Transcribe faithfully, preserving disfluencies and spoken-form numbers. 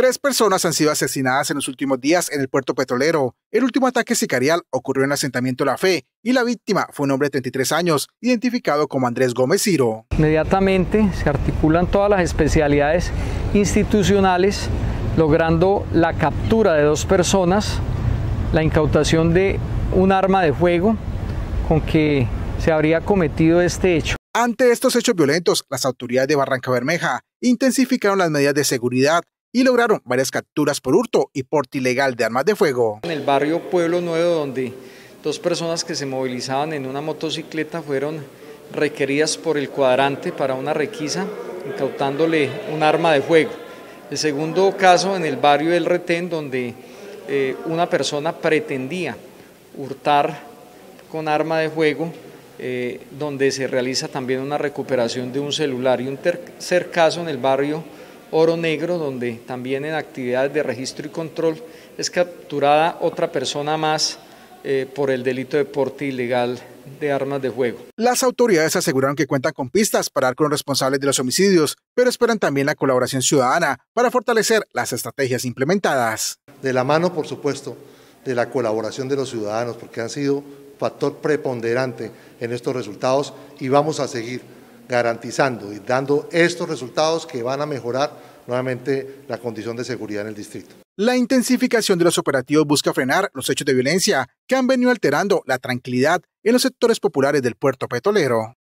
Tres personas han sido asesinadas en los últimos días en el puerto petrolero. El último ataque sicarial ocurrió en el asentamiento La Fe y la víctima fue un hombre de treinta y tres años, identificado como Andrés Gómez Ciro. Inmediatamente se articulan todas las especialidades institucionales, logrando la captura de dos personas, la incautación de un arma de fuego con que se habría cometido este hecho. Ante estos hechos violentos, las autoridades de Barrancabermeja intensificaron las medidas de seguridad y lograron varias capturas por hurto y porte ilegal de armas de fuego. En el barrio Pueblo Nuevo, donde dos personas que se movilizaban en una motocicleta fueron requeridas por el cuadrante para una requisa, incautándole un arma de fuego. El segundo caso, en el barrio El Retén, donde eh, una persona pretendía hurtar con arma de fuego, eh, donde se realiza también una recuperación de un celular. Y un tercer caso en el barrio Oro Negro, donde también en actividades de registro y control es capturada otra persona más eh, por el delito de porte ilegal de armas de fuego. Las autoridades aseguraron que cuentan con pistas para dar con los responsables de los homicidios, pero esperan también la colaboración ciudadana para fortalecer las estrategias implementadas. De la mano, por supuesto, de la colaboración de los ciudadanos, porque han sido factor preponderante en estos resultados y vamos a seguir garantizando y dando estos resultados que van a mejorar nuevamente la condición de seguridad en el distrito. La intensificación de los operativos busca frenar los hechos de violencia que han venido alterando la tranquilidad en los sectores populares del puerto petrolero.